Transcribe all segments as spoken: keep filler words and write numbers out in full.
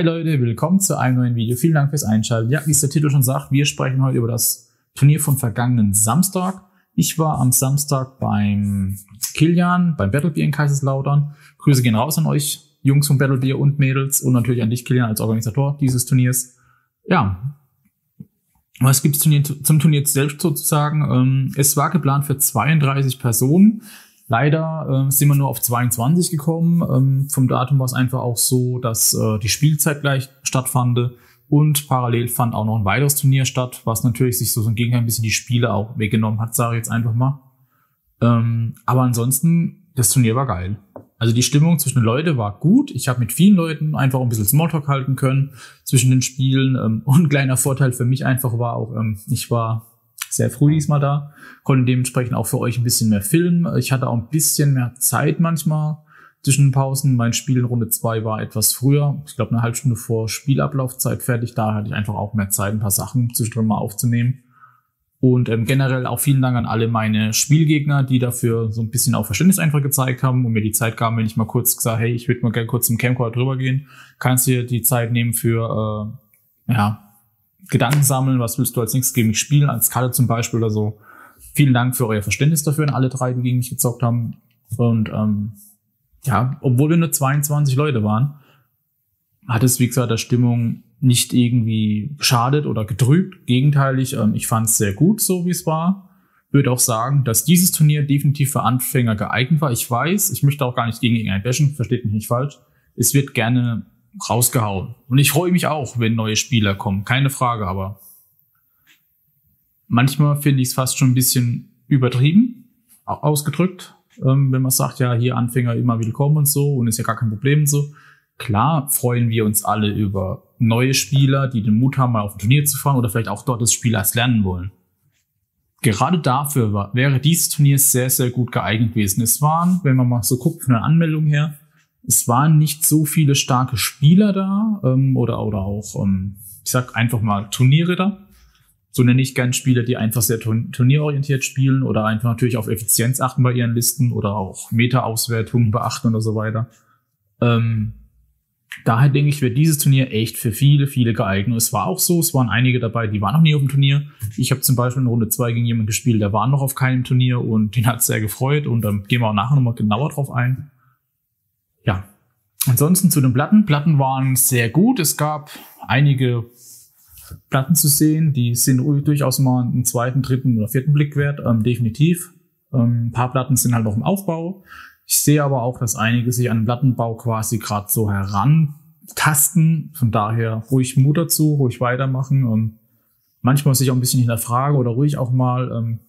Hi Leute, willkommen zu einem neuen Video. Vielen Dank fürs Einschalten. Ja, wie es der Titel schon sagt, wir sprechen heute über das Turnier vom vergangenen Samstag. Ich war am Samstag beim Kilian, beim Battlebeer in Kaiserslautern. Grüße gehen raus an euch, Jungs vom Battlebeer und Mädels, und natürlich an dich, Kilian, als Organisator dieses Turniers. Ja, was gibt es zum Turnier selbst sozusagen? Es war geplant für zweiunddreißig Personen. Leider äh, sind wir nur auf zweiundzwanzig gekommen. Ähm, vom Datum war es einfach auch so, dass äh, die Spielzeit gleich stattfand und parallel fand auch noch ein weiteres Turnier statt, was natürlich sich so, so im Gegenteil ein bisschen die Spiele auch weggenommen hat, sage ich jetzt einfach mal. Ähm, aber ansonsten, das Turnier war geil. Also die Stimmung zwischen den Leuten war gut. Ich habe mit vielen Leuten einfach ein bisschen Smalltalk halten können zwischen den Spielen. Ähm, und ein kleiner Vorteil für mich einfach war auch, ähm, ich war sehr früh diesmal da, konnte dementsprechend auch für euch ein bisschen mehr filmen. Ich hatte auch ein bisschen mehr Zeit manchmal zwischen den Pausen. Mein Spiel in Runde zwei war etwas früher. Ich glaube, eine halbe Stunde vor Spielablaufzeit fertig. Da hatte ich einfach auch mehr Zeit, ein paar Sachen zwischendrin mal aufzunehmen. Und ähm, generell auch vielen Dank an alle meine Spielgegner, die dafür so ein bisschen auch Verständnis einfach gezeigt haben und mir die Zeit gaben, wenn ich mal kurz gesagt, hey, ich würde mal gerne kurz zum Camcorder drüber gehen. Kannst dir die Zeit nehmen für, äh, ja, Gedanken sammeln, was willst du als nächstes gegen mich spielen, als Karte zum Beispiel oder so. Vielen Dank für euer Verständnis dafür an alle drei, die gegen mich gezockt haben. Und ähm, ja, obwohl wir nur zweiundzwanzig Leute waren, hat es, wie gesagt, der Stimmung nicht irgendwie geschadet oder getrübt. Gegenteilig, ähm, ich fand es sehr gut, so wie es war. Würde auch sagen, dass dieses Turnier definitiv für Anfänger geeignet war. Ich weiß, ich möchte auch gar nicht gegen irgendeinen bashen, versteht mich nicht falsch. Es wird gerne rausgehauen. Und ich freue mich auch, wenn neue Spieler kommen. Keine Frage, aber manchmal finde ich es fast schon ein bisschen übertrieben, auch ausgedrückt, ähm, wenn man sagt, ja, hier Anfänger immer willkommen und so und ist ja gar kein Problem und so. Klar freuen wir uns alle über neue Spieler, die den Mut haben, mal auf ein Turnier zu fahren oder vielleicht auch dort das Spiel erst lernen wollen. Gerade dafür war, wäre dieses Turnier sehr, sehr gut geeignet gewesen. Es waren, wenn man mal so guckt, von der Anmeldung her, es waren nicht so viele starke Spieler da ähm, oder, oder auch, ähm, ich sag einfach mal, Turniere da. So nenne ich gerne Spieler, die einfach sehr turnierorientiert spielen oder einfach natürlich auf Effizienz achten bei ihren Listen oder auch Meta-Auswertungen beachten und so weiter. Ähm, daher denke ich, wird dieses Turnier echt für viele, viele geeignet. Es war auch so, es waren einige dabei, die waren noch nie auf dem Turnier. Ich habe zum Beispiel in Runde zwei gegen jemanden gespielt, der war noch auf keinem Turnier und den hat es sehr gefreut und dann ähm, gehen wir auch nachher nochmal genauer drauf ein. Ja, ansonsten zu den Platten. Platten waren sehr gut. Es gab einige Platten zu sehen, die sind durchaus mal einen zweiten, dritten oder vierten Blick wert, ähm, definitiv. Ähm, ein paar Platten sind halt noch im Aufbau. Ich sehe aber auch, dass einige sich an den Plattenbau quasi gerade so herantasten. Von daher ruhig Mut dazu, ruhig weitermachen. Ähm, manchmal sich auch ein bisschen hinterfragen oder ruhig auch mal ähm,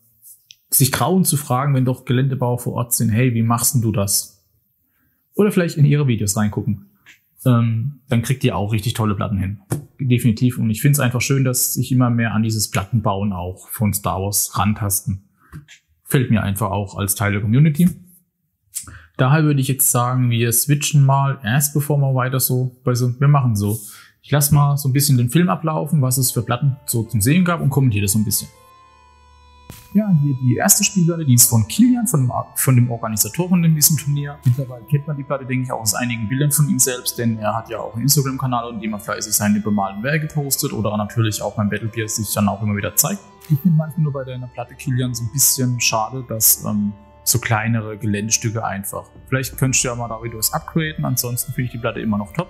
sich trauen zu fragen, wenn doch Geländebau vor Ort sind, hey, wie machst denn du das? Oder vielleicht in ihre Videos reingucken. Ähm, dann kriegt ihr auch richtig tolle Platten hin. Definitiv. Und ich finde es einfach schön, dass sich immer mehr an dieses Plattenbauen auch von Star Wars rantasten. Fällt mir einfach auch als Teil der Community. Daher würde ich jetzt sagen, wir switchen mal erst, bevor wir weiter so, also wir machen so. Ich lasse mal so ein bisschen den Film ablaufen, was es für Platten so zum Sehen gab und kommentiere das so ein bisschen. Ja, hier die erste Spielplatte, die ist von Kilian, von dem, von dem Organisatoren in diesem Turnier. Mittlerweile kennt man die Platte, denke ich, auch aus einigen Bildern von ihm selbst, denn er hat ja auch einen Instagram-Kanal, in dem er fleißig seine bemalten Werke postet oder natürlich auch beim Battlebeer sich dann auch immer wieder zeigt. Ich finde manchmal nur bei der Platte Kilian so ein bisschen schade, dass ähm, so kleinere Geländestücke einfach. Vielleicht könntest du ja mal da Videos upgraden, ansonsten finde ich die Platte immer noch top.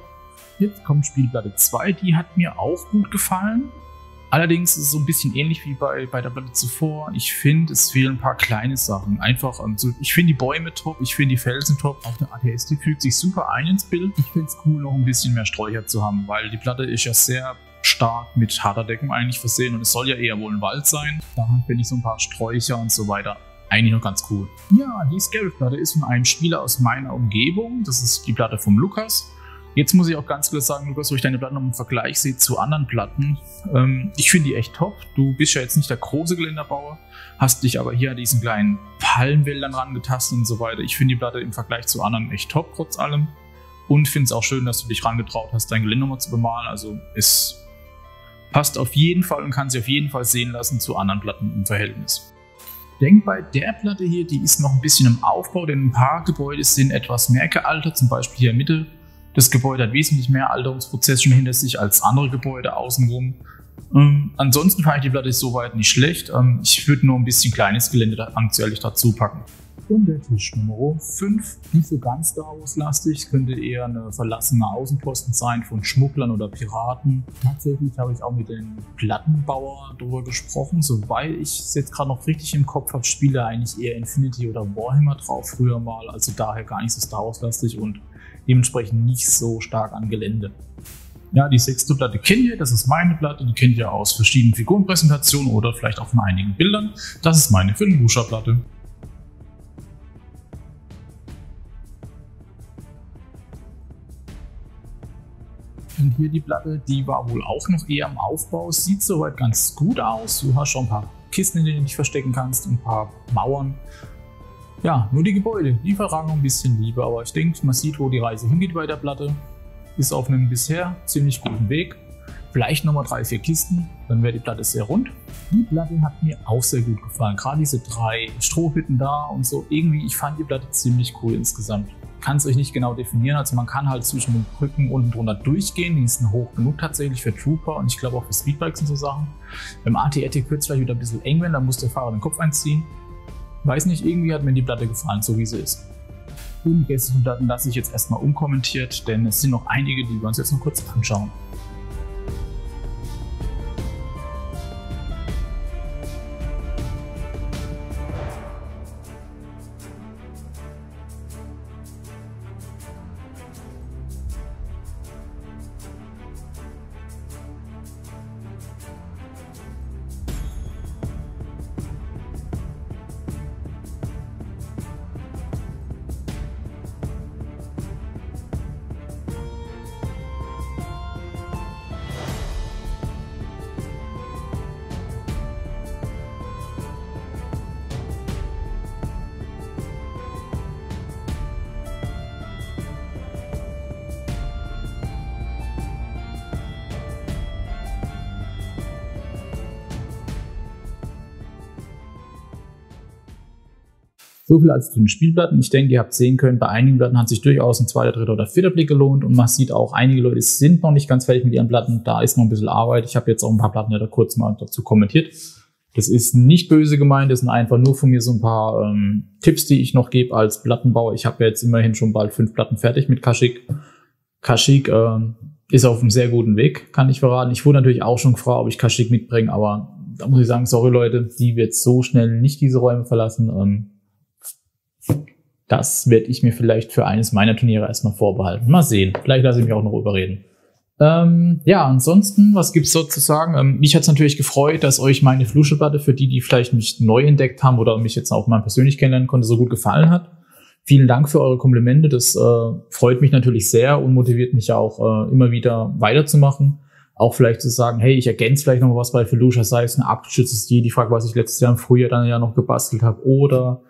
Jetzt kommt Spielplatte zwei, die hat mir auch gut gefallen. Allerdings ist es so ein bisschen ähnlich wie bei, bei der Platte zuvor. Ich finde, es fehlen ein paar kleine Sachen. Einfach, also ich finde die Bäume top, ich finde die Felsen top. Auch der Atheistik fügt sich super ein ins Bild. Ich finde es cool, noch ein bisschen mehr Sträucher zu haben, weil die Platte ist ja sehr stark mit harter Deckung eigentlich versehen und es soll ja eher wohl ein Wald sein. Daran finde ich so ein paar Sträucher und so weiter eigentlich noch ganz cool. Ja, die Scarif-Platte ist von einem Spieler aus meiner Umgebung. Das ist die Platte vom Lukas. Jetzt muss ich auch ganz klar sagen, Lukas, wo ich deine Platten noch im Vergleich sehe zu anderen Platten, ähm, ich finde die echt top. Du bist ja jetzt nicht der große Geländerbauer, hast dich aber hier an diesen kleinen Palmwäldern rangetastet und so weiter. Ich finde die Platte im Vergleich zu anderen echt top, trotz allem. Und finde es auch schön, dass du dich rangetraut hast, dein Gelände nochmal zu bemalen. Also es passt auf jeden Fall und kann sich auf jeden Fall sehen lassen zu anderen Platten im Verhältnis. Ich denke, bei der Platte hier, die ist noch ein bisschen im Aufbau, denn ein paar Gebäude sind etwas mehr gealtert, zum Beispiel hier in der Mitte. Das Gebäude hat wesentlich mehr Alterungsprozess schon hinter sich als andere Gebäude außenrum. Ähm, ansonsten fand ich die Platte soweit nicht schlecht. Ähm, ich würde nur ein bisschen kleines Gelände anzuehrlich dazu packen. Und der Tisch Nummer fünf, nicht so ganz Star Wars-lastig, könnte eher eine verlassene Außenposten sein von Schmugglern oder Piraten. Tatsächlich habe ich auch mit dem Plattenbauer darüber gesprochen, soweit ich es jetzt gerade noch richtig im Kopf habe, spiele eigentlich eher Infinity oder Warhammer drauf früher mal, also daher gar nicht so Star Wars-lastig und dementsprechend nicht so stark an Gelände. Ja, die sechste Platte kennt ihr, das ist meine Platte, die kennt ihr aus verschiedenen Figurenpräsentationen oder vielleicht auch von einigen Bildern. Das ist meine Filmbuscher-Platte. Und hier die Platte, die war wohl auch noch eher im Aufbau, sieht soweit ganz gut aus. Du hast schon ein paar Kisten, in denen du dich verstecken kannst, ein paar Mauern. Ja, nur die Gebäude, die verragen ein bisschen lieber, aber ich denke, man sieht, wo die Reise hingeht bei der Platte. Ist auf einem bisher ziemlich guten Weg. Vielleicht nochmal drei, vier Kisten, dann wäre die Platte sehr rund. Die Platte hat mir auch sehr gut gefallen, gerade diese drei Strohhütten da und so. Irgendwie, ich fand die Platte ziemlich cool insgesamt. Kann es euch nicht genau definieren, also man kann halt zwischen den Brücken unten drunter durchgehen, die sind hoch genug tatsächlich für Trooper und ich glaube auch für Speedbikes und so Sachen. Beim A T A T wird es vielleicht wieder ein bisschen eng werden, da muss der Fahrer den Kopf einziehen. Weiß nicht, irgendwie hat mir die Platte gefallen, so wie sie ist. Und die restlichen Platten lasse ich jetzt erstmal unkommentiert, denn es sind noch einige, die wir uns jetzt noch kurz anschauen. So viel als zu den Spielplatten. Ich denke, ihr habt sehen können, bei einigen Platten hat sich durchaus ein zweiter, dritter oder vierter Blick gelohnt und man sieht auch, einige Leute sind noch nicht ganz fertig mit ihren Platten. Da ist noch ein bisschen Arbeit. Ich habe jetzt auch ein paar Platten ja da kurz mal dazu kommentiert. Das ist nicht böse gemeint, das sind einfach nur von mir so ein paar ähm, Tipps, die ich noch gebe als Plattenbauer. Ich habe ja jetzt immerhin schon bald fünf Platten fertig mit Kashyyyk. Kashyyyk äh, ist auf einem sehr guten Weg, kann ich verraten. Ich wurde natürlich auch schon gefragt, ob ich Kashyyyk mitbringe, aber da muss ich sagen, sorry Leute, die wird so schnell nicht diese Räume verlassen. Ähm, Das werde ich mir vielleicht für eines meiner Turniere erstmal vorbehalten. Mal sehen. Vielleicht lasse ich mich auch noch überreden. Ähm, ja, ansonsten, was gibt's sozusagen? Ähm, mich hat's natürlich gefreut, dass euch meine Fluscheplatte, für die, die vielleicht mich neu entdeckt haben oder mich jetzt auch mal persönlich kennenlernen konnte, so gut gefallen hat. Vielen Dank für eure Komplimente. Das äh, freut mich natürlich sehr und motiviert mich ja auch äh, immer wieder weiterzumachen. Auch vielleicht zu sagen, hey, ich ergänze vielleicht noch was bei Felucia, sei es eine Abschütze, die, die Frage, was ich letztes Jahr im Frühjahr dann ja noch gebastelt habe, oder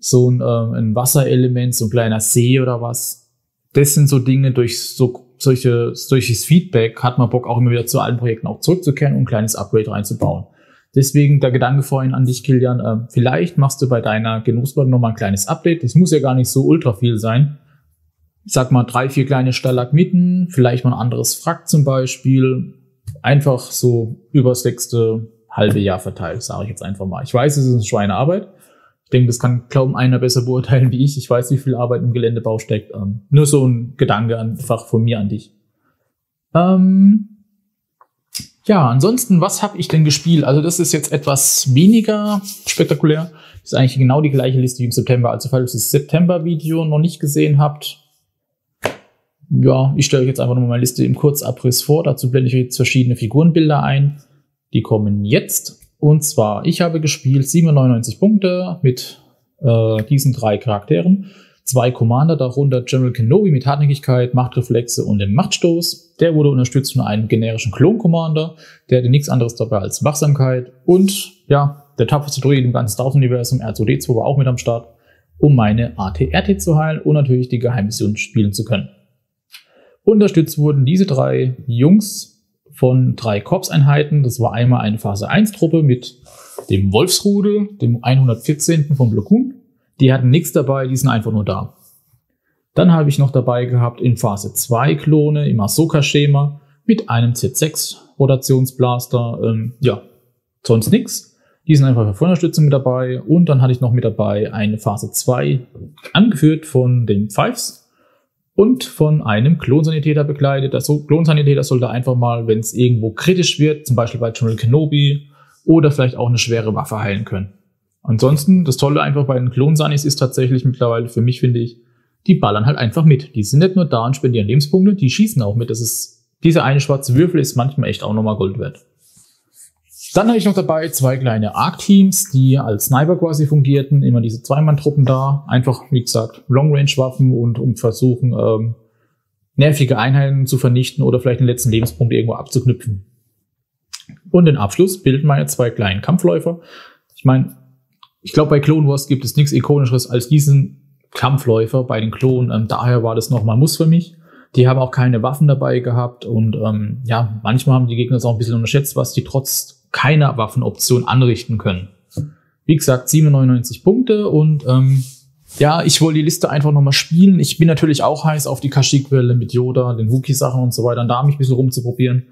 so ein, ähm, ein Wasserelement, so ein kleiner See oder was. Das sind so Dinge, durch so solche, solches Feedback hat man Bock, auch immer wieder zu alten Projekten auch zurückzukehren und ein kleines Upgrade reinzubauen. Deswegen der Gedanke vorhin an dich, Kilian, ähm, vielleicht machst du bei deiner Genussplatte nochmal ein kleines Update. Das muss ja gar nicht so ultra viel sein. Ich sag mal drei, vier kleine Stalagmiten, vielleicht mal ein anderes Frack zum Beispiel. Einfach so übers nächste halbe Jahr verteilt, sage ich jetzt einfach mal. Ich weiß, es ist eine Schweinearbeit. Ich denke, das kann kaum einer besser beurteilen wie ich. Ich weiß, wie viel Arbeit im Geländebau steckt. Ähm, nur so ein Gedanke einfach von mir an dich. Ähm, ja, ansonsten, was habe ich denn gespielt? Also das ist jetzt etwas weniger spektakulär. Das ist eigentlich genau die gleiche Liste wie im September. Also falls ihr das September-Video noch nicht gesehen habt, ja, ich stelle euch jetzt einfach nochmal meine Liste im Kurzabriss vor. Dazu blende ich jetzt verschiedene Figurenbilder ein. Die kommen jetzt. Und zwar, ich habe gespielt siebenhundertneunundneunzig Punkte mit äh, diesen drei Charakteren. Zwei Commander, darunter General Kenobi mit Hartnäckigkeit, Machtreflexe und dem Machtstoß. Der wurde unterstützt von einem generischen Klon-Commander. Der hatte nichts anderes dabei als Wachsamkeit. Und ja, der tapferste Druid im ganzen Star Wars-Universum, R zwei D zwei, war auch mit am Start, um meine A T R T zu heilen und natürlich die Geheimmission spielen zu können. Unterstützt wurden diese drei Jungs von drei Korpseinheiten. Das war einmal eine Phase eins Truppe mit dem Wolfsrudel, dem hundertvierzehnten vom Blokun. Die hatten nichts dabei, die sind einfach nur da. Dann habe ich noch dabei gehabt in Phase zwei Klone im Ahsoka-Schema mit einem Z sechs Rotationsblaster. Ähm, ja, sonst nichts. Die sind einfach für Feuerstütze mit dabei. Und dann hatte ich noch mit dabei eine Phase zwei, angeführt von den Pfeifs und von einem Klonsanitäter begleitet. Der so Klonsanitäter sollte einfach mal, wenn es irgendwo kritisch wird, zum Beispiel bei General Kenobi oder vielleicht auch eine schwere Waffe heilen können. Ansonsten, das Tolle einfach bei den Klonsanis ist tatsächlich mittlerweile, für mich finde ich, die ballern halt einfach mit. Die sind nicht nur da und spendieren Lebenspunkte, die schießen auch mit. Das ist, dieser eine schwarze Würfel ist manchmal echt auch nochmal Gold wert. Dann habe ich noch dabei zwei kleine Arc-Teams, die als Sniper quasi fungierten. Immer diese Zweimann-Truppen da. Einfach, wie gesagt, Long-Range-Waffen und um versuchen, ähm, nervige Einheiten zu vernichten oder vielleicht den letzten Lebenspunkt irgendwo abzuknüpfen. Und den Abschluss bilden meine zwei kleinen Kampfläufer. Ich meine, ich glaube, bei Clone Wars gibt es nichts Ikonischeres als diesen Kampfläufer bei den Klonen. Ähm, daher war das nochmal Muss für mich. Die haben auch keine Waffen dabei gehabt. Und ähm, ja, manchmal haben die Gegner es auch ein bisschen unterschätzt, was die trotz keiner Waffenoption anrichten können. Wie gesagt, siebenhundertneunundneunzig Punkte. Und ähm, ja, ich wollte die Liste einfach nochmal spielen. Ich bin natürlich auch heiß auf die Kashyyyk-Welle mit Yoda, den Wookiee-Sachen und so weiter. Und da mich ein bisschen rumzuprobieren.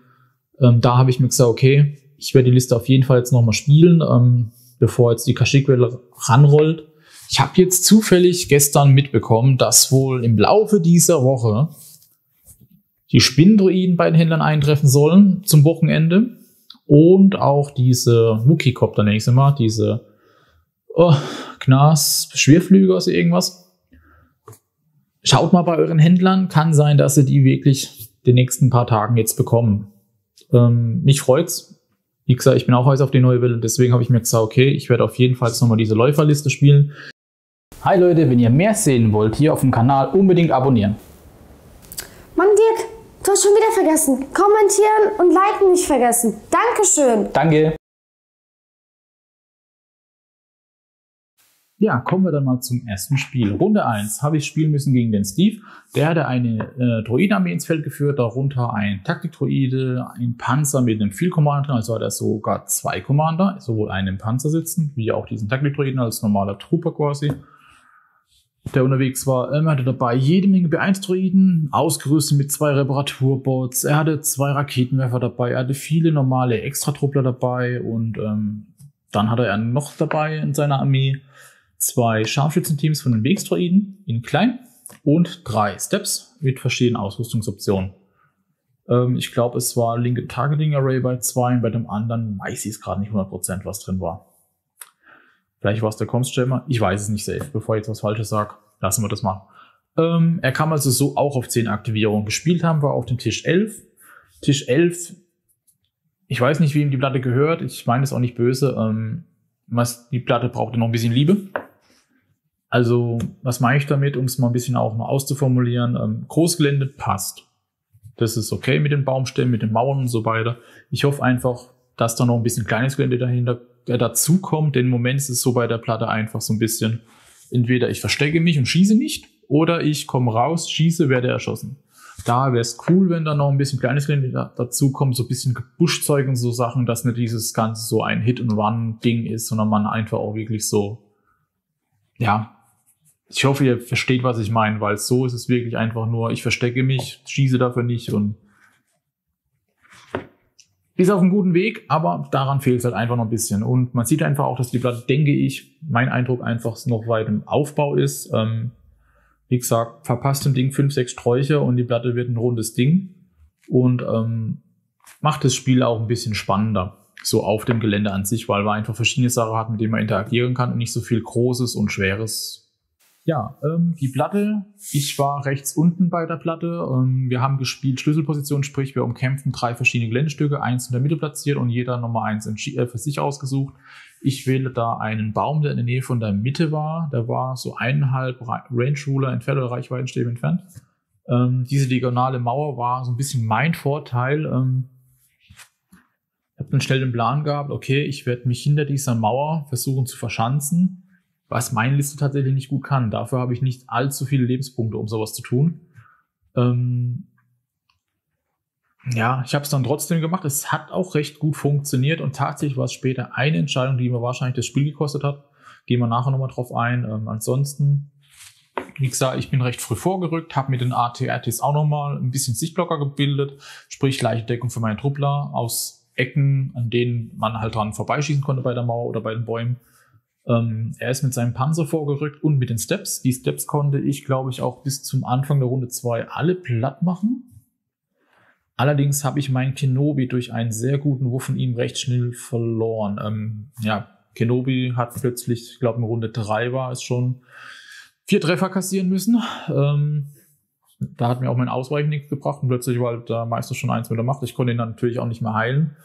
Ähm, da habe ich mir gesagt, okay, ich werde die Liste auf jeden Fall jetzt nochmal spielen, ähm, bevor jetzt die Kashyyyk-Welle ranrollt. Ich habe jetzt zufällig gestern mitbekommen, dass wohl im Laufe dieser Woche die Spinnendroiden bei den Händlern eintreffen sollen zum Wochenende und auch diese Wookiee-Copter, nenne ich sie mal, diese oh, Gnas-Schwerflüge oder irgendwas. Schaut mal bei euren Händlern, kann sein, dass ihr die wirklich den nächsten paar Tagen jetzt bekommen. Ähm, mich freut's. Wie gesagt, ich bin auch heiß auf die neue Welle, deswegen habe ich mir gesagt, okay, ich werde auf jeden Fall jetzt nochmal diese Läuferliste spielen. Hi Leute, wenn ihr mehr sehen wollt, hier auf dem Kanal unbedingt abonnieren. Mann Dirk, du hast schon wieder vergessen. Kommentieren und liken nicht vergessen. Dankeschön. Danke. Ja, kommen wir dann mal zum ersten Spiel. Runde eins habe ich spielen müssen gegen den Steve. Der hatte eine äh, Droidenarmee ins Feld geführt, darunter ein Taktikdroide, ein Panzer mit einem Field Commander, also hat er sogar zwei Commander, sowohl einen im Panzer sitzen, wie auch diesen Taktikdroiden als normaler Trooper quasi, der unterwegs war. Er hatte dabei jede Menge B eins Droiden, ausgerüstet mit zwei Reparaturbots, er hatte zwei Raketenwerfer dabei, er hatte viele normale Extratruppler dabei und ähm, dann hatte er noch dabei in seiner Armee zwei Scharfschützenteams von den Wegstroiden in klein und drei Steps mit verschiedenen Ausrüstungsoptionen. Ähm, ich glaube, es war linke Targeting Array bei zwei und bei dem anderen weiß ich es gerade nicht hundert Prozent, was drin war. Vielleicht war es der Comstrammer, ich weiß es nicht safe. Bevor ich jetzt was Falsches sage, lassen wir das mal. Ähm, er kam also so auch auf zehn Aktivierungen. Gespielt haben wir auf dem Tisch elf. Tisch elf, ich weiß nicht, wem die Platte gehört, ich meine es auch nicht böse. Ähm, was, die Platte brauchte noch ein bisschen Liebe. Also, was meine ich damit, um es mal ein bisschen auch mal auszuformulieren? Ähm, Großgelände passt. Das ist okay mit den Baumstämmen, mit den Mauern und so weiter. Ich hoffe einfach, dass da noch ein bisschen kleines Gelände dahinter äh, dazukommt, denn im Moment ist es so bei der Platte einfach so ein bisschen, entweder ich verstecke mich und schieße nicht, oder ich komme raus, schieße, werde erschossen. Da wäre es cool, wenn da noch ein bisschen kleines Gelände da, dazukommt, so ein bisschen Gebuschzeug und so Sachen, dass nicht dieses Ganze so ein Hit-and-Run-Ding ist, sondern man einfach auch wirklich so, ja, ich hoffe, ihr versteht, was ich meine, weil so ist es wirklich einfach nur, ich verstecke mich, schieße dafür nicht und ist auf einem guten Weg, aber daran fehlt es halt einfach noch ein bisschen. Und man sieht einfach auch, dass die Platte, denke ich, mein Eindruck einfach noch weit im Aufbau ist. Ähm, wie gesagt, verpasst dem Ding fünf, sechs Sträucher und die Platte wird ein rundes Ding und ähm, macht das Spiel auch ein bisschen spannender. So auf dem Gelände an sich, weil man einfach verschiedene Sachen hat, mit denen man interagieren kann und nicht so viel Großes und Schweres. Ja, ähm, die Platte, ich war rechts unten bei der Platte. Ähm, wir haben gespielt Schlüsselposition, sprich wir umkämpften drei verschiedene Geländestücke, eins in der Mitte platziert und jeder Nummer eins äh, für sich ausgesucht. Ich wähle da einen Baum, der in der Nähe von der Mitte war. Der war so eineinhalb Range Ruler entfernt oder Reichweitenstäbe entfernt. Ähm, diese diagonale Mauer war so ein bisschen mein Vorteil. Ähm, ich habe dann schnell den Plan gehabt, okay, ich werde mich hinter dieser Mauer versuchen zu verschanzen, was meine Liste tatsächlich nicht gut kann. Dafür habe ich nicht allzu viele Lebenspunkte, um sowas zu tun. Ähm ja, ich habe es dann trotzdem gemacht. Es hat auch recht gut funktioniert und tatsächlich war es später eine Entscheidung, die mir wahrscheinlich das Spiel gekostet hat. Gehen wir nachher nochmal drauf ein. Ähm, ansonsten wie gesagt, ich bin recht früh vorgerückt, habe mit den A T R Ts auch nochmal ein bisschen Sichtblocker gebildet, sprich leichte Deckung für meine Truppler aus Ecken, an denen man halt dran vorbeischießen konnte bei der Mauer oder bei den Bäumen. Ähm, er ist mit seinem Panzer vorgerückt und mit den Steps. Die Steps konnte ich, glaube ich, auch bis zum Anfang der Runde zwei alle platt machen. Allerdings habe ich meinen Kenobi durch einen sehr guten Wurf von ihm recht schnell verloren. Ähm, ja, Kenobi hat plötzlich, ich glaube in Runde drei war es schon, vier Treffer kassieren müssen. Ähm, da hat mir auch mein Ausweichen nichts gebracht und plötzlich war halt der Meister schon eins mit der Macht. Ich konnte ihn dann natürlich auch nicht mehr heilen,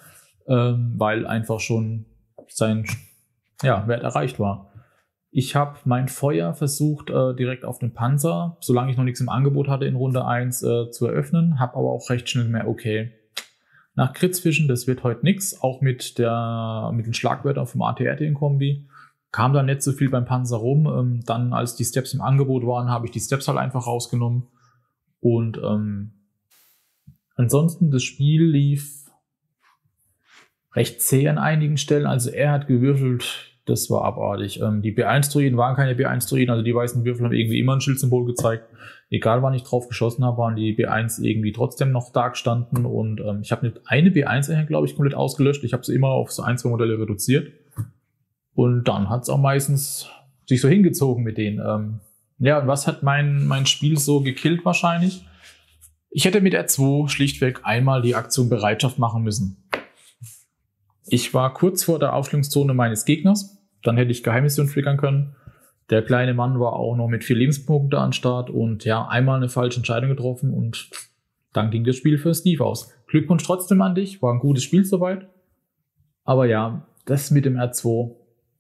ähm, weil einfach schon sein ja, Wert erreicht war. Ich habe mein Feuer versucht, äh, direkt auf den Panzer, solange ich noch nichts im Angebot hatte, in Runde eins äh, zu eröffnen. Habe aber auch recht schnell gemerkt, okay, nach Kritzfischen, das wird heute nichts. Auch mit, der, mit den Schlagwörtern vom A T R T in Kombi kam da nicht so viel beim Panzer rum. Ähm, dann, als die Steps im Angebot waren, habe ich die Steps halt einfach rausgenommen. Und ähm, ansonsten, das Spiel lief recht zäh an einigen Stellen. Also er hat gewürfelt. Das war abartig. Ähm, die B eins Droiden waren keine B eins Droiden, also die weißen Würfel haben irgendwie immer ein Schildsymbol gezeigt. Egal, wann ich drauf geschossen habe, waren die B eins irgendwie trotzdem noch stark gestanden. Und ähm, ich habe nicht eine B eins, glaube ich, komplett ausgelöscht. Ich habe sie immer auf so ein, zwei Modelle reduziert. Und dann hat es auch meistens sich so hingezogen mit denen. Ähm, ja, und was hat mein, mein Spiel so gekillt wahrscheinlich? Ich hätte mit R zwei schlichtweg einmal die Aktion Bereitschaft machen müssen. Ich war kurz vor der Aufschlungszone meines Gegners. Dann hätte ich Geheimmission flickern können. Der kleine Mann war auch noch mit vier Lebenspunkten an Start. Und ja, einmal eine falsche Entscheidung getroffen. Und dann ging das Spiel für Steve aus. Glückwunsch trotzdem an dich. War ein gutes Spiel soweit. Aber ja, das mit dem R zwei.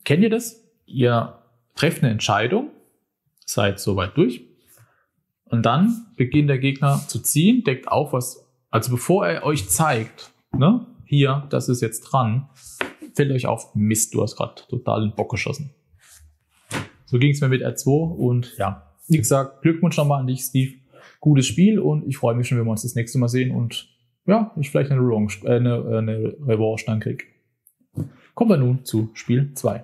Kennt ihr das? Ihr trefft eine Entscheidung. Seid soweit durch. Und dann beginnt der Gegner zu ziehen. Deckt auf, was... Also bevor er euch zeigt, ne? Hier, das ist jetzt dran, fällt euch auf, Mist, du hast gerade total den Bock geschossen. So ging es mir mit R zwei und ja, wie gesagt, Glückwunsch nochmal an dich, Steve. Gutes Spiel und ich freue mich schon, wenn wir uns das nächste Mal sehen und ja, ich vielleicht eine Revanche, äh, eine, eine Revanche dann kriege. Kommen wir nun zu Spiel zwei.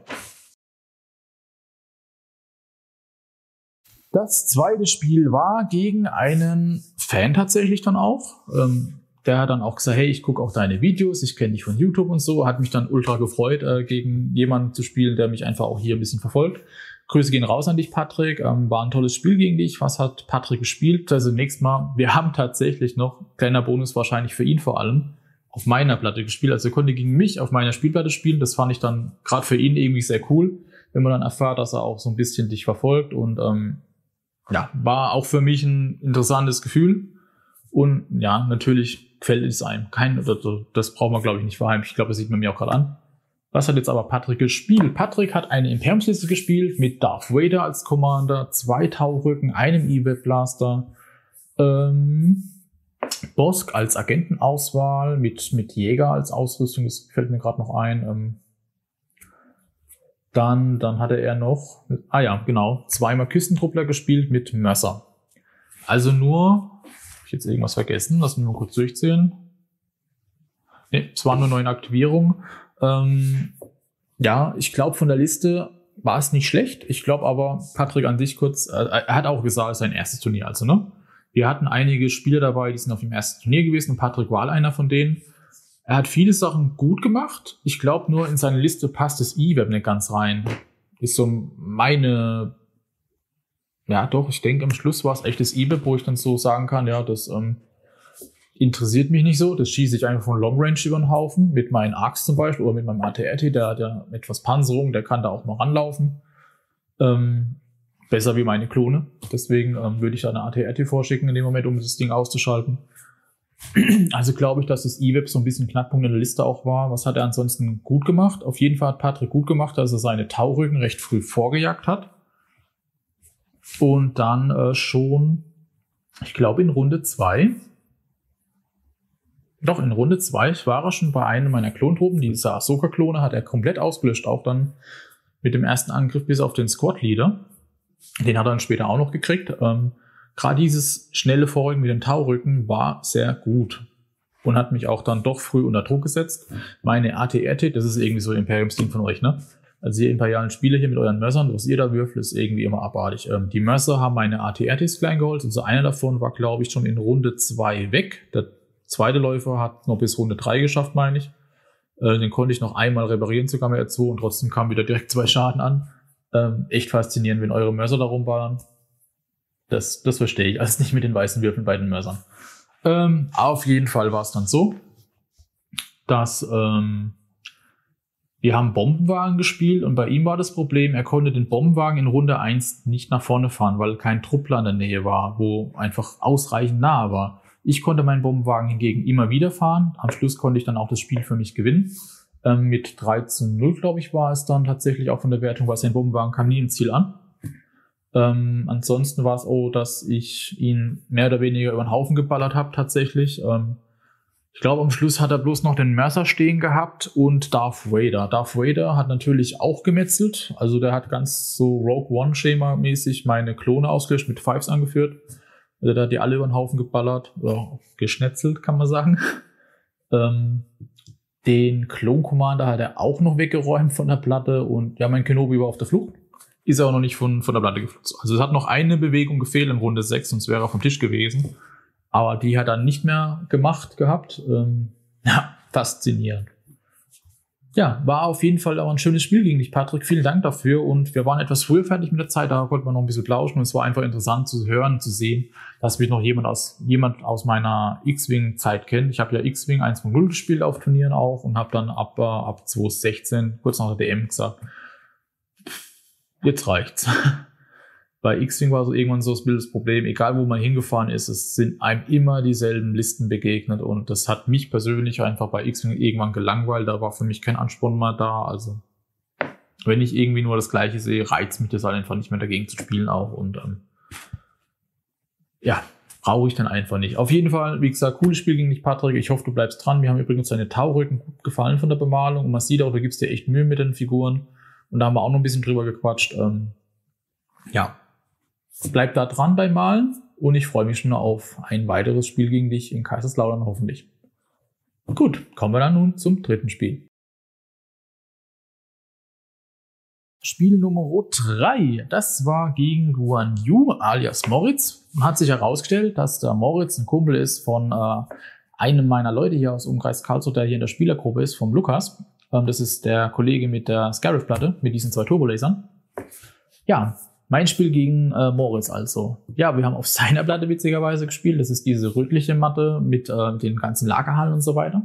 Das zweite Spiel war gegen einen Fan tatsächlich dann auch. Ähm, Der hat dann auch gesagt, hey, ich gucke auch deine Videos, ich kenne dich von YouTube und so. Hat mich dann ultra gefreut, äh, gegen jemanden zu spielen, der mich einfach auch hier ein bisschen verfolgt. Grüße gehen raus an dich, Patrick. Ähm, war ein tolles Spiel gegen dich. Was hat Patrick gespielt? Also nächstes Mal, wir haben tatsächlich noch, kleiner Bonus wahrscheinlich für ihn vor allem, auf meiner Platte gespielt. Also er konnte gegen mich auf meiner Spielplatte spielen. Das fand ich dann gerade für ihn irgendwie sehr cool, wenn man dann erfährt, dass er auch so ein bisschen dich verfolgt. Und ähm, ja, war auch für mich ein interessantes Gefühl. Und ja, natürlich... Quell ist einem. Kein, das braucht man, glaube ich, nicht verheimlichen. Ich glaube, das sieht man mir auch gerade an. Was hat jetzt aber Patrick gespielt? Patrick hat eine Imperiumsliste gespielt mit Darth Vader als Commander, zwei Taurücken, einem E-Web Blaster, ähm, Bosk als Agentenauswahl, mit, mit Jäger als Ausrüstung, das fällt mir gerade noch ein. Ähm, dann, dann hatte er noch, ah ja, genau, zweimal Küstentruppler gespielt mit Mörser. Also nur... Habe ich jetzt irgendwas vergessen? Lass mich mal kurz durchziehen. Ne, es waren nur neun Aktivierungen. Ähm, ja, ich glaube, von der Liste war es nicht schlecht. Ich glaube aber, Patrick, an dich kurz, äh, er hat auch gesagt, es ist sein erstes Turnier. Also, ne? Wir hatten einige Spieler dabei, die sind auf dem ersten Turnier gewesen und Patrick war einer von denen. Er hat viele Sachen gut gemacht. Ich glaube, nur in seine Liste passt das E-Web nicht ganz rein. Ist so meine... Ja, doch, ich denke, am Schluss war es echt das E B I P, wo ich dann so sagen kann, ja, das ähm, interessiert mich nicht so. Das schieße ich einfach von Long Range über den Haufen, mit meinen Arcs zum Beispiel oder mit meinem A T R T, der hat ja etwas Panzerung, der kann da auch mal ranlaufen. Ähm, besser wie meine Klone. Deswegen ähm, würde ich da eine A T R T vorschicken in dem Moment, um das Ding auszuschalten. Also glaube ich, dass das E W I P so ein bisschen Knackpunkt in der Liste auch war. Was hat er ansonsten gut gemacht? Auf jeden Fall hat Patrick gut gemacht, dass er seine Taurücken recht früh vorgejagt hat. Und dann äh, schon, ich glaube in Runde zwei, doch in Runde zwei, ich war schon bei einem meiner Klontruppen, diese Ahsoka-Klone hat er komplett ausgelöscht, auch dann mit dem ersten Angriff bis auf den Squad-Leader. Den hat er dann später auch noch gekriegt. Ähm, Gerade dieses schnelle Vorrücken mit dem Taurücken war sehr gut und hat mich auch dann doch früh unter Druck gesetzt. Meine A T R T, das ist irgendwie so Imperiumsteam von euch, ne? Also die imperialen Spiele hier mit euren Mössern, was ihr da würfelt, ist irgendwie immer abartig. Ähm, die Mösser haben meine A T R Ts klein geholt. Also einer davon war, glaube ich, schon in Runde zwei weg. Der zweite Läufer hat noch bis Runde drei geschafft, meine ich. Äh, den konnte ich noch einmal reparieren, sogar mit R zwei, und trotzdem kamen wieder direkt zwei Schaden an. Ähm, echt faszinierend, wenn eure Mörser da rumballern. Das, das verstehe ich. Also nicht mit den weißen Würfeln bei den Mörsern. Ähm, auf jeden Fall war es dann so, dass ähm, wir haben Bombenwagen gespielt, und bei ihm war das Problem, er konnte den Bombenwagen in Runde eins nicht nach vorne fahren, weil kein Truppler in der Nähe war, wo einfach ausreichend nah war. Ich konnte meinen Bombenwagen hingegen immer wieder fahren. Am Schluss konnte ich dann auch das Spiel für mich gewinnen. Ähm, mit dreizehn null, glaube ich, war es dann tatsächlich auch von der Wertung, weil sein Bombenwagen kam nie ins Ziel an. Ähm, ansonsten war es auch, dass ich ihn mehr oder weniger über den Haufen geballert habe tatsächlich. Ähm, ich glaube, am Schluss hat er bloß noch den Mercer stehen gehabt und Darth Vader. Darth Vader hat natürlich auch gemetzelt. Also der hat ganz so Rogue One-Schema-mäßig meine Klone ausgelöscht, mit Fives angeführt. Also der hat die alle über den Haufen geballert, oder geschnetzelt, kann man sagen. ähm, den Klon-Commander hat er auch noch weggeräumt von der Platte, und ja, mein Kenobi war auf der Flucht. Ist er auch noch nicht von, von der Platte geflucht. Also es hat noch eine Bewegung gefehlt in Runde sechs, sonst wäre er vom Tisch gewesen. Aber die hat er nicht mehr gemacht gehabt. Ähm, ja, faszinierend. Ja, war auf jeden Fall auch ein schönes Spiel gegen dich, Patrick. Vielen Dank dafür. Und wir waren etwas früher fertig mit der Zeit, da konnte man noch ein bisschen plauschen. Und es war einfach interessant zu hören, zu sehen, dass mich noch jemand aus, jemand aus meiner X-Wing-Zeit kennt. Ich habe ja X-Wing eins punkt null gespielt auf Turnieren auch und habe dann ab, äh, ab zwanzig sechzehn, kurz nach der D M, gesagt, jetzt reicht's. Bei X-Wing war so irgendwann so das wildes Problem, egal wo man hingefahren ist, es sind einem immer dieselben Listen begegnet, und das hat mich persönlich einfach bei X-Wing irgendwann gelangweilt, da war für mich kein Ansporn mehr da, also wenn ich irgendwie nur das Gleiche sehe, reizt mich das halt einfach nicht mehr, dagegen zu spielen auch, und ähm, ja, brauche ich dann einfach nicht. Auf jeden Fall, wie gesagt, cooles Spiel gegen dich, Patrick, ich hoffe, du bleibst dran. Mir haben übrigens deine Taurücken gut gefallen von der Bemalung, und man sieht auch, du gibst dir echt Mühe mit den Figuren. Und da haben wir auch noch ein bisschen drüber gequatscht. Ähm, ja, bleib da dran beim Malen, und ich freue mich schon auf ein weiteres Spiel gegen dich in Kaiserslautern hoffentlich. Gut, kommen wir dann nun zum dritten Spiel. Spiel Nummer drei, das war gegen Guan Yu alias Moritz. Hat sich herausgestellt, dass der Moritz ein Kumpel ist von äh, einem meiner Leute hier aus Umkreis Karlsruhe, der hier in der Spielergruppe ist, vom Lukas. Das ist der Kollege mit der Scarif-Platte, mit diesen zwei Turbolasern. Ja, mein Spiel gegen äh, Moritz also. Ja, wir haben auf seiner Platte witzigerweise gespielt. Das ist diese rötliche Matte mit äh, den ganzen Lagerhallen und so weiter.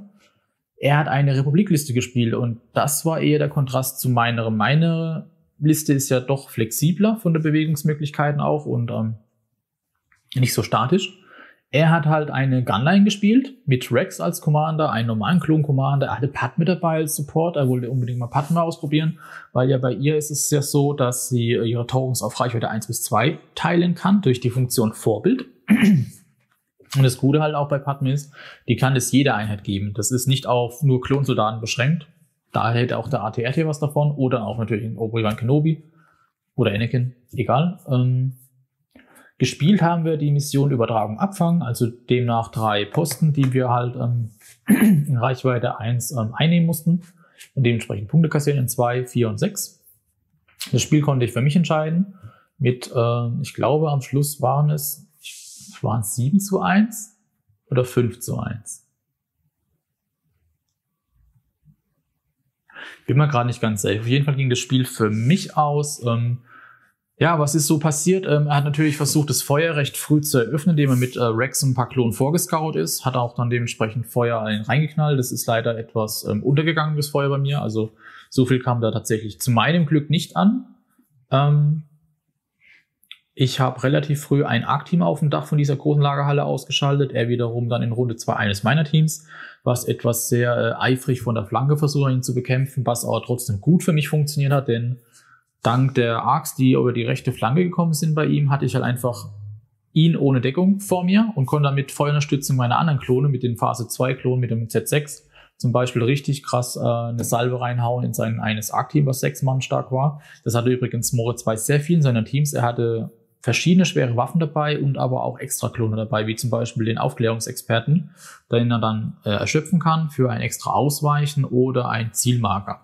Er hat eine Republikliste gespielt, und das war eher der Kontrast zu meiner. Meine Liste ist ja doch flexibler von den Bewegungsmöglichkeiten auch und ähm, nicht so statisch. Er hat halt eine Gunline gespielt, mit Rex als Commander, einen normalen Klon-Commander. Er hatte Pat mit dabei als Support, er wollte unbedingt mal Pat mal ausprobieren, weil ja bei ihr ist es ja so, dass sie ihre Torungs auf Reichweite eins bis zwei teilen kann, durch die Funktion Vorbild. Und das Gute halt auch bei Pat ist, die kann es jeder Einheit geben. Das ist nicht auf nur Klonsoldaten beschränkt. Da hätte auch der A T R T was davon, oder auch natürlich in Obi-Wan Kenobi oder Anakin, egal. Ähm Gespielt haben wir die Mission Übertragung abfangen, also demnach drei Posten, die wir halt ähm, in Reichweite eins ähm, einnehmen mussten und dementsprechend Punkte kassieren in zwei, vier und sechs. Das Spiel konnte ich für mich entscheiden mit, äh, ich glaube am Schluss waren es, waren es sieben zu eins oder fünf zu eins. Bin mir gerade nicht ganz safe. Auf jeden Fall ging das Spiel für mich aus. Ähm, Ja, was ist so passiert? Ähm, er hat natürlich versucht, das Feuer recht früh zu eröffnen, indem er mit äh, Rex und ein paar Klonen vorgescout ist. Hat auch dann dementsprechend Feuer reingeknallt. Das ist leider etwas ähm, untergegangen, das Feuer bei mir. Also so viel kam da tatsächlich zu meinem Glück nicht an. Ähm, ich habe relativ früh ein Arc-Team auf dem Dach von dieser großen Lagerhalle ausgeschaltet. Er wiederum dann in Runde zwei eines meiner Teams, was etwas sehr äh, eifrig von der Flanke versucht, ihn zu bekämpfen, was aber trotzdem gut für mich funktioniert hat, denn dank der Arcs, die über die rechte Flanke gekommen sind bei ihm, hatte ich halt einfach ihn ohne Deckung vor mir und konnte damit Feuerunterstützung meiner anderen Klone, mit den Phase zwei Klonen, mit dem Z sechs zum Beispiel richtig krass äh, eine Salve reinhauen in sein eines Arc-Team, was sechs Mann stark war. Das hatte übrigens Moritz bei sehr vielen seiner Teams. Er hatte verschiedene schwere Waffen dabei und aber auch extra Klone dabei, wie zum Beispiel den Aufklärungsexperten, den er dann äh, erschöpfen kann für ein extra Ausweichen oder ein Zielmarker.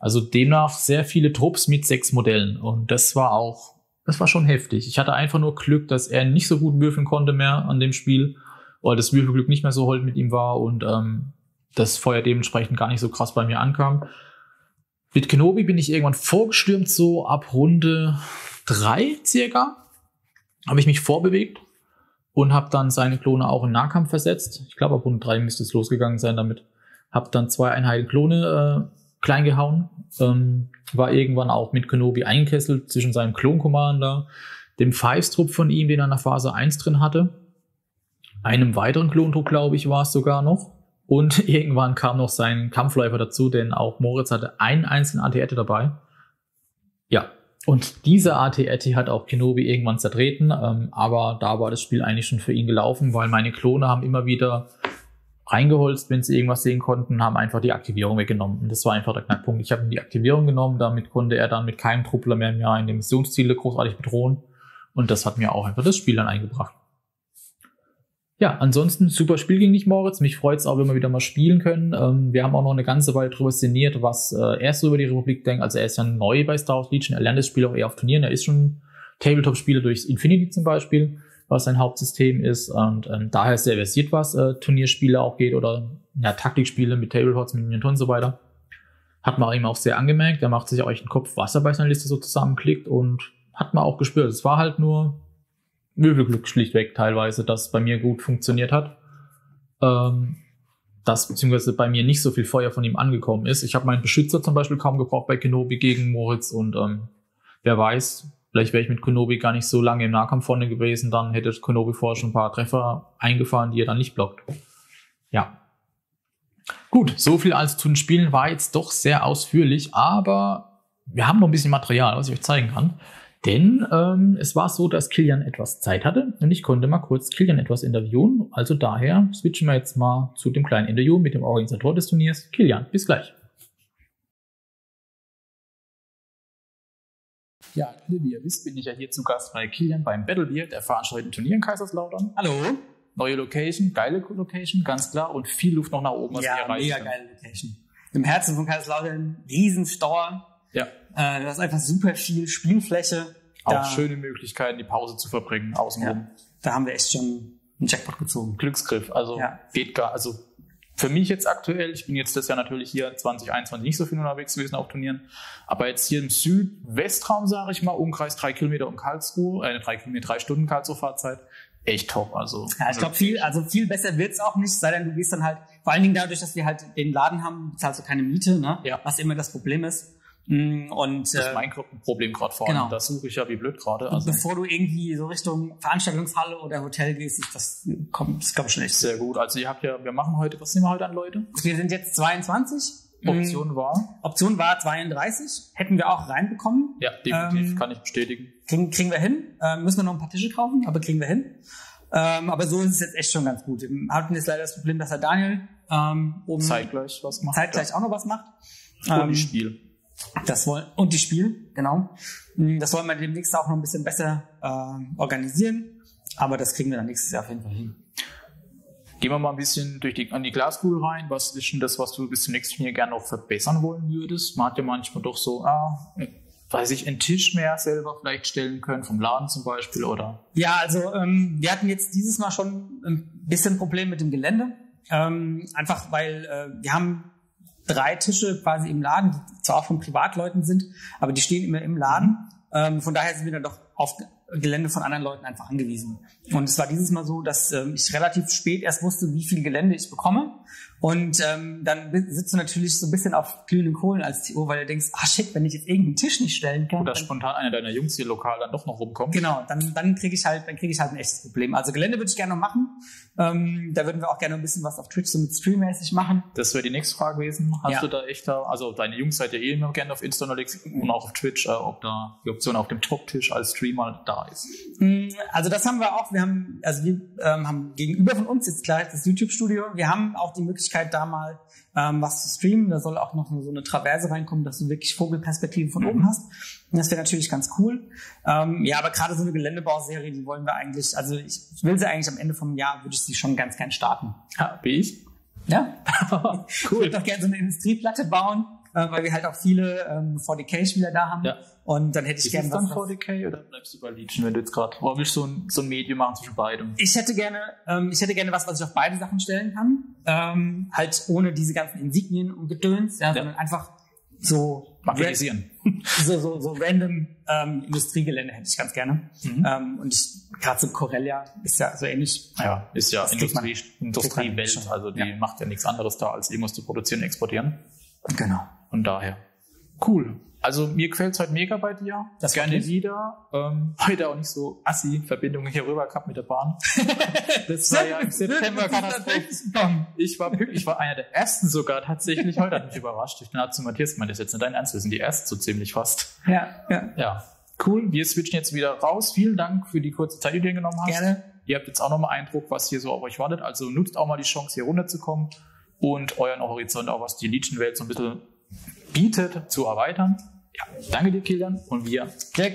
Also demnach sehr viele Trupps mit sechs Modellen. Und das war auch, das war schon heftig. Ich hatte einfach nur Glück, dass er nicht so gut würfeln konnte mehr an dem Spiel, weil das Würfelglück nicht mehr so hold mit ihm war und ähm, das Feuer dementsprechend gar nicht so krass bei mir ankam. Mit Kenobi bin ich irgendwann vorgestürmt, so ab Runde drei circa, habe ich mich vorbewegt und habe dann seine Klone auch in Nahkampf versetzt. Ich glaube, ab Runde drei müsste es losgegangen sein damit. Habe dann zwei Einheiten Klone äh, klein gehauen. Ähm, war irgendwann auch mit Kenobi eingekesselt zwischen seinem Klon-Commander, dem Fives-Trupp von ihm, den er nach Phase eins drin hatte, einem weiteren Klontrupp, glaube ich, war es sogar noch. Und irgendwann kam noch sein Kampfläufer dazu, denn auch Moritz hatte einen einzelnen A T A T dabei. Ja, und dieser A T A T hat auch Kenobi irgendwann zertreten, ähm, aber da war das Spiel eigentlich schon für ihn gelaufen, weil meine Klone haben immer wieder reingeholzt, wenn sie irgendwas sehen konnten, haben einfach die Aktivierung weggenommen. Und das war einfach der Knackpunkt. Ich habe ihm die Aktivierung genommen, damit konnte er dann mit keinem Truppler mehr in den Missionsziele großartig bedrohen. Und das hat mir auch einfach das Spiel dann eingebracht. Ja, ansonsten super Spiel gegen dich, Moritz. Mich freut es auch, wenn wir wieder mal spielen können. Ähm, wir haben auch noch eine ganze Weile drüber szeniert, was äh, er so über die Republik denkt. Also er ist ja neu bei Star Wars Legion. Er lernt das Spiel auch eher auf Turnieren. Er ist schon Tabletop-Spieler durch Infinity zum Beispiel, was sein Hauptsystem ist. Und ähm, daher ist er versiert, was äh, Turnierspiele auch geht oder ja, Taktikspiele mit Tabletops, mit Miniaturen und so weiter. Hat man ihm auch sehr angemerkt. Er macht sich auch echt den Kopf, was er bei seiner Liste so zusammenklickt und hat man auch gespürt. Es war halt nur Würfelglück schlichtweg teilweise, das bei mir gut funktioniert hat. Ähm, das beziehungsweise bei mir nicht so viel Feuer von ihm angekommen ist. Ich habe meinen Beschützer zum Beispiel kaum gebraucht bei Kenobi gegen Moritz und ähm, wer weiß, vielleicht wäre ich mit Kenobi gar nicht so lange im Nahkampf vorne gewesen, dann hätte Kenobi vorher schon ein paar Treffer eingefahren, die er dann nicht blockt. Ja. Gut, so viel als zu den Spielen war jetzt doch sehr ausführlich, aber wir haben noch ein bisschen Material, was ich euch zeigen kann. Denn ähm, es war so, dass Kilian etwas Zeit hatte und ich konnte mal kurz Kilian etwas interviewen. Also daher switchen wir jetzt mal zu dem kleinen Interview mit dem Organisator des Turniers. Kilian, bis gleich. Ja, wie ihr wisst, bin ich ja hier zu Gast bei Kilian beim Battlebeer, der veranstalteten Turnier in Kaiserslautern. Hallo. Neue Location, geile Location, ganz klar und viel Luft noch nach oben. Was ja, ihr mega reicht. Geile Location. Im Herzen von Kaiserslautern, Riesenstore. Ja. Äh, das ist einfach super viel Spielfläche. Auch da, schöne Möglichkeiten, die Pause zu verbringen, außenrum. Ja, da haben wir echt schon einen Jackpot gezogen. Glücksgriff, also ja. Geht gar, also für mich jetzt aktuell, ich bin jetzt das Jahr natürlich hier zwanzig einundzwanzig nicht so viel unterwegs gewesen auf Turnieren, aber jetzt hier im Südwestraum, sage ich mal, Umkreis drei Kilometer um Karlsruhe, äh, drei Kilometer, drei Stunden Karlsruhe-Fahrzeit, echt top. Also, ja, ich glaube, viel, also viel besser wird es auch nicht, sei denn du gehst dann halt, vor allen Dingen dadurch, dass wir halt den Laden haben, zahlst du keine Miete, ne? Ja. Was immer das Problem ist. Und, das ist mein Problem gerade vorne. Genau. Das suche ich ja wie blöd gerade. Also bevor du irgendwie so Richtung Veranstaltungshalle oder Hotel gehst, ist das, kommt, das glaube ich schon echt sehr gut. Also ihr habt ja, wir machen heute, was nehmen wir heute an, Leute? Wir sind jetzt zweiundzwanzig. Option war? Option war zweiunddreißig. Hätten wir auch reinbekommen. Ja, definitiv, ähm, kann ich bestätigen. Kriegen, kriegen wir hin. Ähm, müssen wir noch ein paar Tische kaufen, aber kriegen wir hin. Ähm, aber so ist es jetzt echt schon ganz gut. Wir hatten jetzt leider das Problem, dass der Daniel ähm, oben zeitgleich was macht. Zeitgleich ja. Auch noch was macht. Ohne ähm, Spiel. Das wollen, und die Spiel, genau. Das wollen wir demnächst auch noch ein bisschen besser äh, organisieren, aber das kriegen wir dann nächstes Jahr auf jeden Fall hin. Gehen wir mal ein bisschen durch die, an die Glaskugel rein. Was ist denn das, was du bis zum nächsten Turnier gerne noch verbessern wollen würdest? Man hat ja manchmal doch so, ah, weiß ich, einen Tisch mehr selber vielleicht stellen können, vom Laden zum Beispiel, oder? Ja, also ähm, wir hatten jetzt dieses Mal schon ein bisschen Problem mit dem Gelände. Ähm, einfach weil äh, wir haben drei Tische quasi im Laden, die zwar auch von Privatleuten sind, aber die stehen immer im Laden. Mhm. Ähm, von daher sind wir dann doch auf Gelände von anderen Leuten einfach angewiesen. Und es war dieses Mal so, dass ähm, ich relativ spät erst wusste, wie viel Gelände ich bekomme. Und ähm, dann sitzt du natürlich so ein bisschen auf glühenden Kohlen als T O, weil du denkst, ah shit, wenn ich jetzt irgendeinen Tisch nicht stellen kann. Oder spontan einer deiner Jungs hier lokal dann doch noch rumkommt. Genau, dann, dann kriege ich, halt, krieg ich halt ein echtes Problem. Also Gelände würde ich gerne noch machen. Ähm, da würden wir auch gerne ein bisschen was auf Twitch so mit streammäßig machen. Das wäre die nächste Frage gewesen. Hast ja. du da echt, da, also deine Jungs seid ja eh immer gerne auf Insta unterwegs und auch auf Twitch, äh, ob da die Option auf dem Top-Tisch als Streamer da ist? Also das haben wir auch. Wir haben, also wir ähm, haben gegenüber von uns jetzt gleich das YouTube-Studio. Wir haben auch die Möglichkeit, da mal ähm, was zu streamen. Da soll auch noch so eine Traverse reinkommen, dass du wirklich Vogelperspektive von mhm. oben hast. Und das wäre natürlich ganz cool. Ähm, ja, aber gerade so eine Geländebauserie, die wollen wir eigentlich, also ich will sie eigentlich am Ende vom Jahr, würde ich sie schon ganz gern starten. Ja, wie ich? Ja. Cool. Ich würde doch gerne so eine Industrieplatte bauen. äh, weil wir halt auch viele ähm, four D K-Spieler da haben. Ja. Und dann hätte ich gerne was. Ist das dann four D K oder bleibst du bei Legion, wenn du jetzt gerade, warum willst du so ein, so ein Medium machen zwischen beidem? Ich hätte gerne, ähm, ich hätte gerne was, was ich auf beide Sachen stellen kann. Ähm, halt ohne diese ganzen Insignien und Gedöns, ja, ja. sondern einfach so marginalisieren. So, so, so random ähm, Industriegelände hätte ich ganz gerne. Mhm. Ähm, und ich, gerade so Corellia ist ja so ähnlich. Ja, ist ja Industrie, Industriewelt. Also die ja. macht ja nichts anderes da, als irgendwas zu produzieren und exportieren. Genau. Von daher. Cool. Also mir gefällt es halt mega bei dir. Das gerne wieder. Ähm, heute auch nicht so assi Verbindungen hier rüber gehabt mit der Bahn. Das war ja im September katastrophal. Ich war wirklich, ich war einer der ersten sogar tatsächlich. Heute hat mich überrascht. Ich bin zu Matthias gemeint, das ist jetzt nicht dein Ernst. Wir sind die ersten so ziemlich fast. Ja, ja. Ja, cool. Wir switchen jetzt wieder raus. Vielen Dank für die kurze Zeit, die du dir genommen hast. Gerne. Ihr habt jetzt auch nochmal Eindruck, was hier so auf euch wartet. Also nutzt auch mal die Chance, hier runterzukommen und euren Horizont, auch was die Legion-Welt so ein bisschen bietet, zu erweitern. Ja, danke dir, Kilian. Und wir, Jack,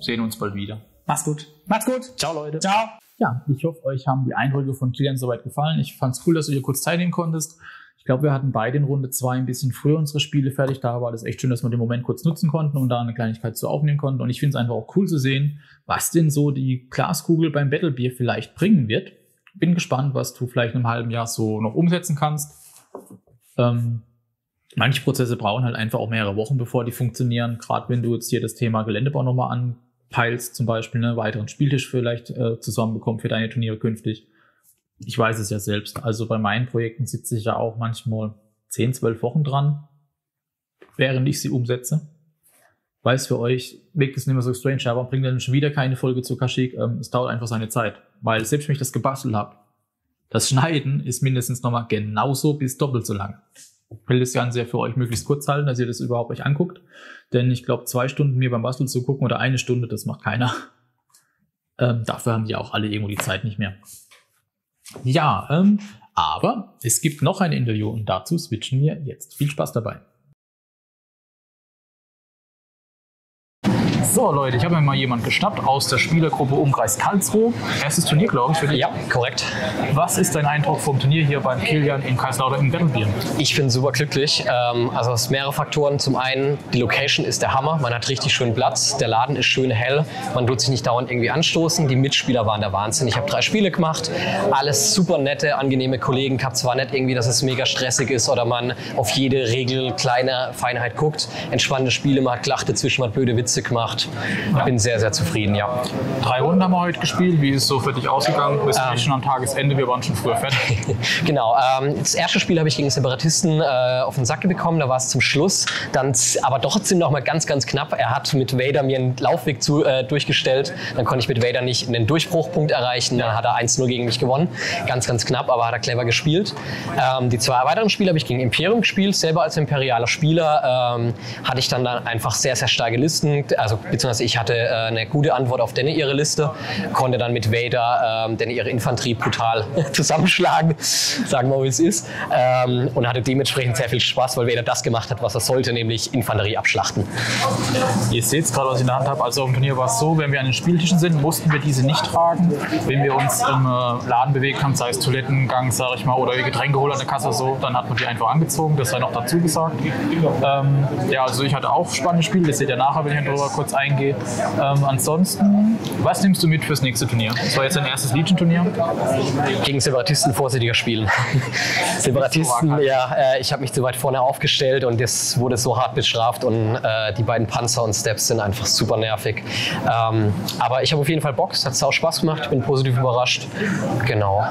sehen uns bald wieder. Macht's gut. Macht's gut. Ciao, Leute. Ciao. Ja, ich hoffe, euch haben die Eindrücke von Kilian soweit gefallen. Ich fand's cool, dass du dir kurz teilnehmen konntest. Ich glaube, wir hatten beide in Runde zwei ein bisschen früher unsere Spiele fertig. Da war das echt schön, dass wir den Moment kurz nutzen konnten und da eine Kleinigkeit zu aufnehmen konnten. Und ich finde es einfach auch cool zu sehen, was denn so die Glaskugel beim Battlebeer vielleicht bringen wird. Bin gespannt, was du vielleicht in einem halben Jahr so noch umsetzen kannst. Ähm, Manche Prozesse brauchen halt einfach auch mehrere Wochen, bevor die funktionieren. Gerade wenn du jetzt hier das Thema Geländebau nochmal anpeilst, zum Beispiel einen weiteren Spieltisch vielleicht äh, zusammenbekommen für deine Turniere künftig. Ich weiß es ja selbst. Also bei meinen Projekten sitze ich ja auch manchmal zehn, zwölf Wochen dran, während ich sie umsetze. Weiß für euch, wirkt es nicht mehr so strange, aber bringt dann schon wieder keine Folge zu Kashyyyk. Ähm, es dauert einfach seine Zeit, weil selbst wenn ich das gebastelt habe, das Schneiden ist mindestens nochmal genauso bis doppelt so lang. Ich will das Ganze ja für euch möglichst kurz halten, dass ihr das überhaupt euch anguckt. Denn ich glaube, zwei Stunden mir beim Basteln zu gucken oder eine Stunde, das macht keiner. Ähm, dafür haben die auch alle irgendwo die Zeit nicht mehr. Ja, ähm, aber es gibt noch ein Interview und dazu switchen wir jetzt. Viel Spaß dabei. So Leute, ich habe mir mal jemanden geschnappt aus der Spielergruppe Umkreis Karlsruhe. Erstes Turnier, glaube ich, für dich. Ja, korrekt. Was ist dein Eindruck vom Turnier hier beim Kilian in Kaiserslautern im Battlebeer? Ich bin super glücklich. Also aus mehreren Faktoren. Zum einen, die Location ist der Hammer. Man hat richtig schönen Platz. Der Laden ist schön hell. Man tut sich nicht dauernd irgendwie anstoßen. Die Mitspieler waren der Wahnsinn. Ich habe drei Spiele gemacht. Alles super nette, angenehme Kollegen. Ich habe zwar nicht irgendwie, dass es mega stressig ist oder man auf jede Regel, kleine Feinheit guckt. Entspannte Spiele, man hat gelacht dazwischen, man hat blöde Witze gemacht. Ich bin sehr, sehr zufrieden, ja. Drei Runden haben wir heute gespielt. Wie ist es so für dich ausgegangen? Wir sind ähm, schon am Tagesende, wir waren schon früher fertig. Genau. Ähm, das erste Spiel habe ich gegen Separatisten äh, auf den Sack bekommen. Da war es zum Schluss. Dann aber trotzdem noch mal ganz, ganz knapp. Er hat mit Vader mir einen Laufweg zu, äh, durchgestellt. Dann konnte ich mit Vader nicht einen Durchbruchpunkt erreichen. Dann hat er eins null gegen mich gewonnen. Ganz, ganz knapp, aber hat er clever gespielt. Ähm, die zwei weiteren Spiele habe ich gegen Imperium gespielt. Selber als imperialer Spieler ähm, hatte ich dann, dann einfach sehr, sehr starke Listen. Also beziehungsweise ich hatte äh, eine gute Antwort auf denen ihre Liste, konnte dann mit Vader ähm, denn ihre Infanterie brutal zusammenschlagen, sagen wir mal, wie es ist, ähm, und hatte dementsprechend sehr viel Spaß, weil Vader das gemacht hat, was er sollte, nämlich Infanterie abschlachten. Ihr seht es gerade, was ich in der Hand habe. Also auf dem Turnier war es so, wenn wir an den Spieltischen sind, mussten wir diese nicht tragen. Wenn wir uns im äh, Laden bewegt haben, sei es Toilettengang, sage ich mal, oder Getränke holen an der Kasse, so, dann hat man die einfach angezogen, das sei noch dazu gesagt. Ähm, ja, also ich hatte auch spannende Spiele, das seht ihr nachher, wenn ich darüber kurz eingehe. Ähm, ansonsten, was nimmst du mit fürs nächste Turnier? Das war jetzt dein erstes Legion-Turnier. Gegen Separatisten vorsichtiger spielen. Separatisten, ja, äh, ich habe mich zu weit vorne aufgestellt und das wurde so hart bestraft und äh, die beiden Panzer und Steps sind einfach super nervig. Ähm, aber ich habe auf jeden Fall Bock, es hat sau Spaß gemacht, ich bin positiv überrascht. Genau.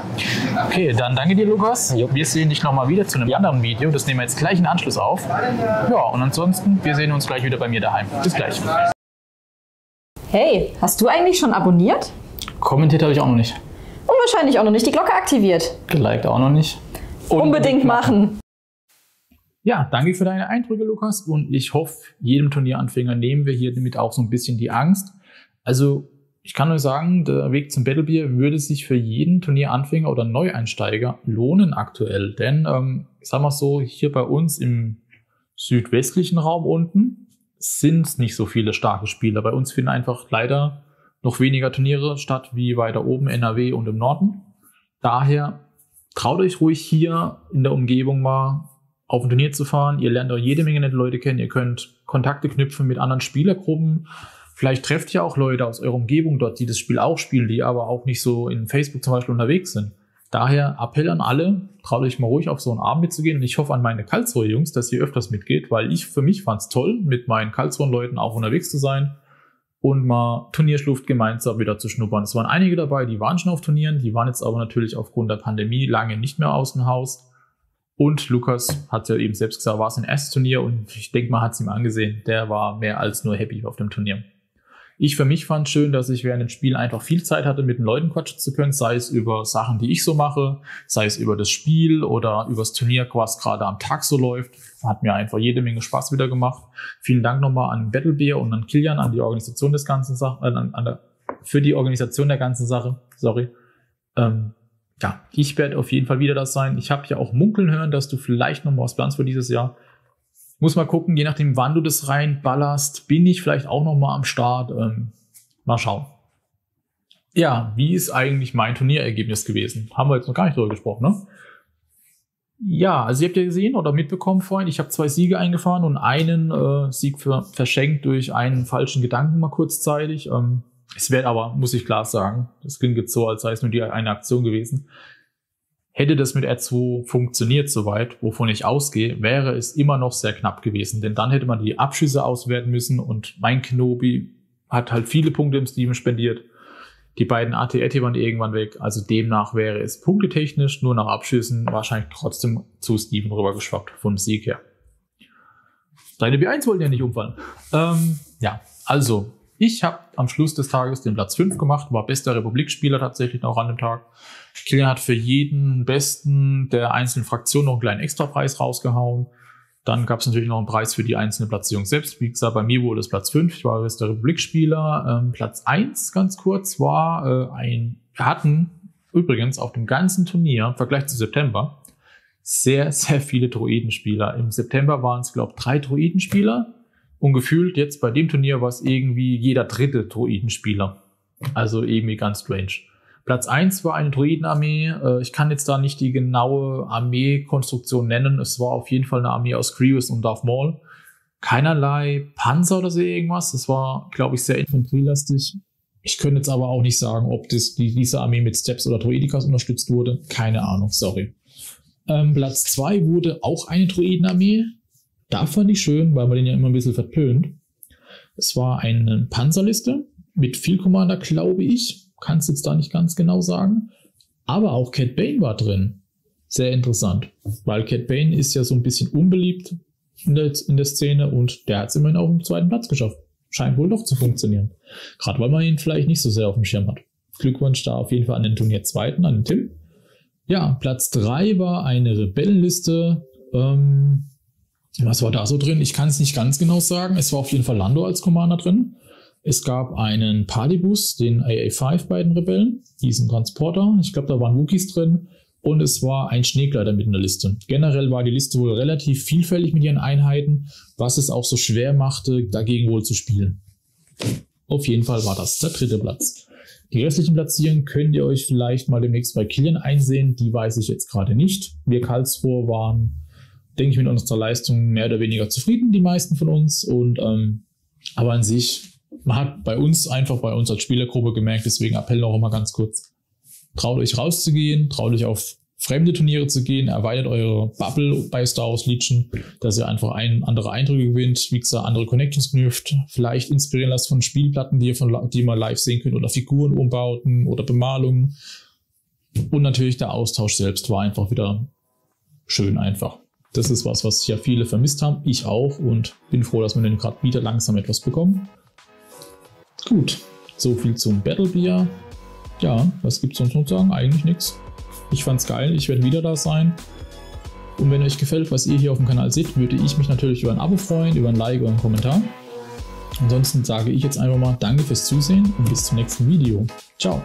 Okay, dann danke dir, Lukas. Jo. Wir sehen dich nochmal wieder zu einem ja. anderen Video, das nehmen wir jetzt gleich in Anschluss auf. Ja, und ansonsten, wir sehen uns gleich wieder bei mir daheim. Bis gleich. Hey, hast du eigentlich schon abonniert? Kommentiert habe ich auch noch nicht. Und wahrscheinlich auch noch nicht die Glocke aktiviert. Geliked auch noch nicht. Unbedingt, Unbedingt machen. machen. Ja, danke für deine Eindrücke, Lukas. Und ich hoffe, jedem Turnieranfänger nehmen wir hier damit auch so ein bisschen die Angst. Also, ich kann nur sagen, der Weg zum Battlebeer würde sich für jeden Turnieranfänger oder Neueinsteiger lohnen aktuell. Denn, ähm, sagen wir es so, hier bei uns im südwestlichen Raum unten sind nicht so viele starke Spieler. Bei uns finden einfach leider noch weniger Turniere statt wie weiter oben, N R W und im Norden. Daher traut euch ruhig hier in der Umgebung mal auf ein Turnier zu fahren. Ihr lernt auch jede Menge nette Leute kennen. Ihr könnt Kontakte knüpfen mit anderen Spielergruppen. Vielleicht trefft ihr auch Leute aus eurer Umgebung dort, die das Spiel auch spielen, die aber auch nicht so in Facebook zum Beispiel unterwegs sind. Daher Appell an alle, traut euch mal ruhig auf so einen Abend mitzugehen. Und ich hoffe an meine Karlsruhe-Jungs, dass ihr öfters mitgeht, weil ich für mich fand es toll, mit meinen Karlsruhe-Leuten auch unterwegs zu sein und mal Turnierschlucht gemeinsam wieder zu schnuppern. Es waren einige dabei, die waren schon auf Turnieren, die waren jetzt aber natürlich aufgrund der Pandemie lange nicht mehr aus dem Haus. Und Lukas hat ja eben selbst gesagt, war es ein erstes Turnier und ich denke mal, hat es ihm angesehen, der war mehr als nur happy auf dem Turnier. Ich für mich fand schön, dass ich während dem Spiel einfach viel Zeit hatte, mit den Leuten quatschen zu können, sei es über Sachen, die ich so mache, sei es über das Spiel oder über das Turnier, was gerade am Tag so läuft. Hat mir einfach jede Menge Spaß wieder gemacht. Vielen Dank nochmal an Battlebeer und an Kilian, an die Organisation des ganzen Sachen, an, an der, für die Organisation der ganzen Sache. Sorry. Ähm, ja, ich werde auf jeden Fall wieder das sein. Ich habe ja auch munkeln hören, dass du vielleicht nochmal was planst für dieses Jahr. Muss mal gucken, je nachdem, wann du das reinballerst, bin ich vielleicht auch noch mal am Start. Ähm, mal schauen. Ja, wie ist eigentlich mein Turnierergebnis gewesen? Haben wir jetzt noch gar nicht drüber gesprochen, ne? Ja, also ihr habt ja gesehen oder mitbekommen vorhin, ich habe zwei Siege eingefahren und einen äh, Sieg für, verschenkt durch einen falschen Gedanken mal kurzzeitig. Ähm, es wäre aber, muss ich klar sagen, das klingt jetzt so, als sei es nur die eine Aktion gewesen. Hätte das mit R zwei funktioniert soweit, wovon ich ausgehe, wäre es immer noch sehr knapp gewesen. Denn dann hätte man die Abschüsse auswerten müssen und mein Knobi hat halt viele Punkte im Steam spendiert. Die beiden A T R T waren irgendwann weg. Also demnach wäre es punktetechnisch nur nach Abschüssen wahrscheinlich trotzdem zu Steven rübergeschwappt vom Sieg her. Deine B eins wollte ja nicht umfallen. Ähm, ja, also ich habe am Schluss des Tages den Platz fünf gemacht, war bester Republikspieler tatsächlich noch an dem Tag. Kilian hat für jeden Besten der einzelnen Fraktion noch einen kleinen Extrapreis rausgehauen. Dann gab es natürlich noch einen Preis für die einzelne Platzierung selbst. Wie gesagt, bei mir wurde es Platz fünf. Ich war bester Republikspieler. Ähm, Platz eins, ganz kurz, war äh, ein... Wir hatten übrigens auf dem ganzen Turnier, im Vergleich zu September, sehr, sehr viele Droidenspieler. Im September waren es, glaube ich, drei Droidenspieler. Und gefühlt jetzt bei dem Turnier war es irgendwie jeder dritte Droidenspieler. Also irgendwie ganz strange. Platz eins war eine Droidenarmee. Ich kann jetzt da nicht die genaue Armeekonstruktion nennen. Es war auf jeden Fall eine Armee aus Grievous und Darth Maul. Keinerlei Panzer oder so irgendwas. Das war, glaube ich, sehr infanterielastig. Ich könnte jetzt aber auch nicht sagen, ob das, die, diese Armee mit Steps oder Droidikas unterstützt wurde. Keine Ahnung, sorry. Ähm, Platz zwei wurde auch eine Droidenarmee. Da fand ich schön, weil man den ja immer ein bisschen verpönt. Es war eine Panzerliste mit viel Commander, glaube ich. Kann es jetzt da nicht ganz genau sagen. Aber auch Cad Bane war drin. Sehr interessant. Weil Cad Bane ist ja so ein bisschen unbeliebt in der, in der Szene und der hat es immerhin auch im zweiten Platz geschafft. Scheint wohl doch zu funktionieren. Gerade weil man ihn vielleicht nicht so sehr auf dem Schirm hat. Glückwunsch da auf jeden Fall an den Turnier zweiten, an den Tim. Ja, Platz drei war eine Rebellenliste. Ähm, was war da so drin? Ich kann es nicht ganz genau sagen. Es war auf jeden Fall Lando als Commander drin. Es gab einen Partybus, den A A fünf bei den Rebellen, diesen Transporter. Ich glaube, da waren Wookies drin. Und es war ein Schneegleiter mit in der Liste. Generell war die Liste wohl relativ vielfältig mit ihren Einheiten, was es auch so schwer machte, dagegen wohl zu spielen. Auf jeden Fall war das der dritte Platz. Die restlichen Platzierungen könnt ihr euch vielleicht mal demnächst bei Kilian einsehen. Die weiß ich jetzt gerade nicht. Wir Karlsruhe waren, denke ich, mit unserer Leistung mehr oder weniger zufrieden, die meisten von uns. Und ähm, aber an sich... Man hat bei uns einfach, bei uns als Spielergruppe gemerkt, deswegen Appell auch immer ganz kurz, traut euch rauszugehen, traut euch auf fremde Turniere zu gehen, erweitert eure Bubble bei Star Wars Legion, dass ihr einfach ein, andere Eindrücke gewinnt, wie gesagt, andere Connections knüpft, vielleicht inspirieren lasst von Spielplatten, die ihr von, die man live sehen könnt, oder Figuren umbauten oder Bemalungen. Und natürlich der Austausch selbst war einfach wieder schön einfach. Das ist was, was ja viele vermisst haben, ich auch, und bin froh, dass wir den gerade wieder langsam etwas bekommen. Gut, so viel zum Battlebeer. Ja, was gibt's sonst noch zu sagen? Eigentlich nichts. Ich fand's geil, ich werde wieder da sein. Und wenn euch gefällt, was ihr hier auf dem Kanal seht, würde ich mich natürlich über ein Abo freuen, über ein Like oder einen Kommentar. Ansonsten sage ich jetzt einfach mal Danke fürs Zusehen und bis zum nächsten Video. Ciao!